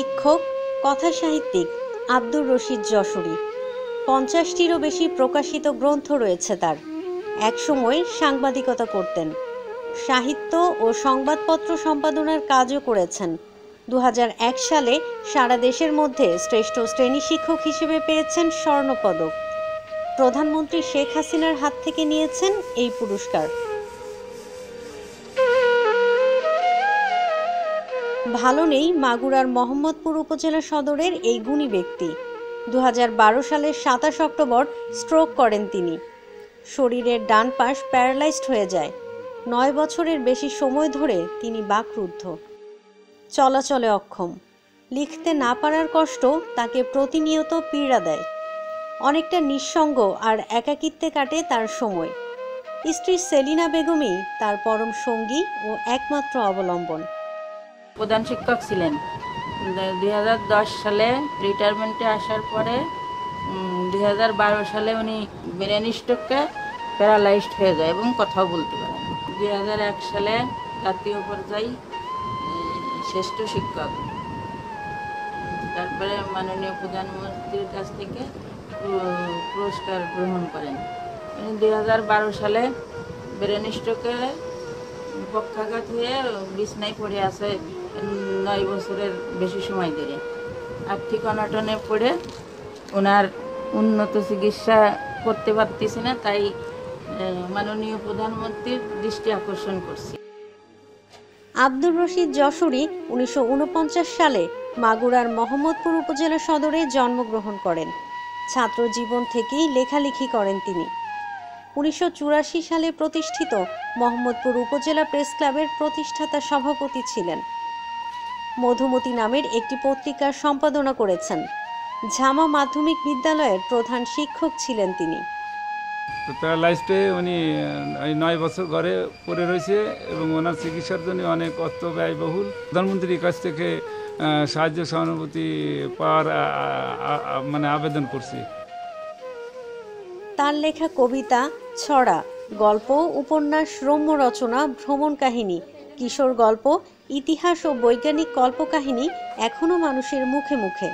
শিক্ষক, কথা সাহিত্যিক আব্দুর রশীদ যশোরী। 50টিরও বেশি প্রকাশিত গ্রন্থ রয়েছে তার। একসময় সাংবাদিকতা করতেন, সাহিত্য ও সংবাদপত্র সম্পাদনার কাজও করেছেন। 2001 সালে সারা দেশের মধ্যে শ্রেষ্ঠ শ্রেণী শিক্ষক হিসেবে পেয়েছেন স্বর্ণপদক। প্রধানমন্ত্রী শেখ হাসিনার হাত থেকে নিয়েছেন এই পুরস্কার। ভালো নেই মাগুরার মোহাম্মদপুর উপজেলা সদরের এই গুণী ব্যক্তি। 2012 সালের 27 অক্টোবর স্ট্রোক করেন তিনি। শরীরের ডান পাশ প্যারালাইজড হয়ে যায়। 9 বছরের বেশি সময় ধরে তিনি বাকরুদ্ধ, চলাচলে অক্ষম। লিখতে না পারার কষ্ট তাকে প্রতিনিয়ত পীড়া দেয়। অনেকটা নিঃসঙ্গ আর একাকিত্বে কাটে তার সময়। স্ত্রী সেলিনা বেগমই তার পরম সঙ্গী ও একমাত্র অবলম্বন। প্রধান শিক্ষক ছিলেন। 2010 সালে রিটায়ারমেন্টে আসার পরে 2012 সালে উনি ব্রেন স্ট্রোকে প্যারালাইজড হয়ে যায় এবং কথাও বলতে পারেন। 2001 সালে জাতীয় পর্যায়ে শ্রেষ্ঠ শিক্ষক, তারপরে মাননীয় প্রধানমন্ত্রীর কাছ থেকে পুরস্কার গ্রহণ করেন। উনি 2012 সালে ব্রেন স্ট্রোকে পক্ষাঘাত হয়ে বিছনায় পড়ে আছে 9 বছরের বেশি সময় ধরে। আর্থিক অনটনে পড়ে ওনার উন্নত চিকিৎসা করতে পারতেছি না, তাই মাননীয় প্রধানমন্ত্রীর দৃষ্টি আকর্ষণ করছি। আব্দুর রশীদ যশোরী 1949 সালে মাগুরার মোহাম্মদপুর উপজেলা সদরে জন্মগ্রহণ করেন। ছাত্র জীবন থেকেই লেখালেখি করেন তিনি। 1984 সালে প্রতিষ্ঠিত মোহাম্মদপুর উপজেলা প্রেস ক্লাবের প্রতিষ্ঠাতা সভাপতি ছিলেন। মধুমতি নামের একটি পত্রিকার সম্পাদনা করেছেন। ঝামা মাধ্যমিক বিদ্যালয়ের প্রধান শিক্ষক ছিলেন তিনি। প্যারালাইজডে উনি 9 বছর ঘরে পড়ে রয়েছে এবং ওনার চিকিৎসার জন্য অনেক অর্থ ব্যয়বহুল। প্রধানমন্ত্রীর কাছ থেকে সাহায্য সহানুভূতি পাওয়ার আবেদন করছি। তার লেখা কবিতা, ছড়া, গল্প, উপন্যাস, রম্য রচনা, ভ্রমণ কাহিনী, কিশোর গল্প, ইতিহাস ও বৈজ্ঞানিক কল্পকাহিনী এখনও মানুষের মুখে মুখে।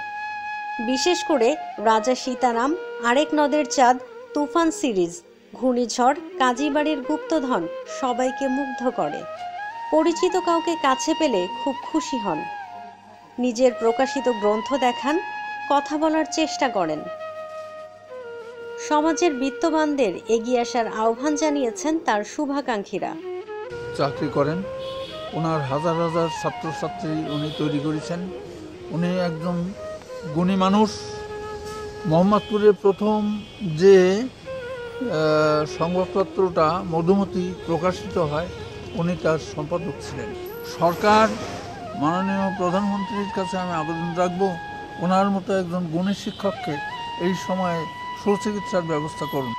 বিশেষ করে রাজা সীতারাম, আরেক নদের চাঁদ, তুফান সিরিজ, ঘূর্ণিঝড়, কাজীবাড়ির গুপ্তধন সবাইকে মুগ্ধ করে। পরিচিত কাউকে কাছে পেলে খুব খুশি হন। নিজের প্রকাশিত গ্রন্থ দেখান, কথা বলার চেষ্টা করেন। সমাজের বিত্তবানদের এগিয়ে আসার আহ্বান জানিয়েছেন তার শুভাকাঙ্ক্ষীরা। চাকরি করেন, ওনার হাজার হাজার ছাত্রছাত্রী উনি তৈরি করেছেন। উনি একজন গুণী মানুষ। মোহাম্মদপুরের প্রথম যে সংবাদপত্রটা মধুমতি প্রকাশিত হয় উনি তার সম্পাদক ছিলেন। সরকার, মাননীয় প্রধানমন্ত্রীর কাছে আমি আবেদন রাখব ওনার মতো একজন গুণী শিক্ষককে এই সময়ে সুচিকিৎসার ব্যবস্থা করুন।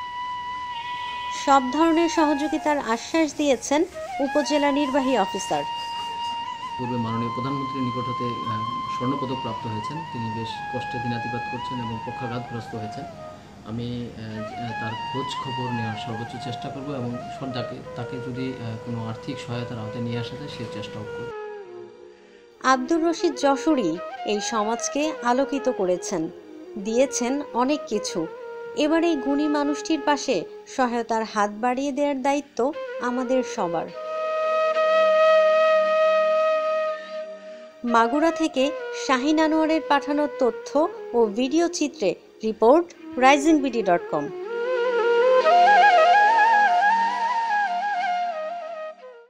সব ধরনের সহযোগিতার আশ্বাস দিয়েছেন উপজেলা নির্বাহী অফিসার। পূর্বে মাননীয় প্রধানমন্ত্রীর নিকট হতে স্বর্ণপদক প্রাপ্ত হয়েছেন। তিনি বেশ কষ্টে দিনাতিপাত করছেন এবং পক্ষাঘাতগ্রস্ত হয়েছেন। আমি তার খোঁজ খবর নেওয়ার সর্বোচ্চ চেষ্টা করব এবং তাকে যদি কোনো আর্থিক সহায়তার আওতায় নিয়ে আসা যায় সে চেষ্টাও করব। আব্দুর রশীদ যশোরী এই সমাজকে আলোকিত করেছেন, দিয়েছেন অনেক কিছু। এবার এই গুণী মানুষটির পাশে সহায়তার হাত বাড়িয়ে দেওয়ার দায়িত্ব আমাদের সবার। মাগুরা থেকে শাহিন আনোয়ারের পাঠানো তথ্য ও ভিডিও চিত্রে রিপোর্ট RisingBD.com।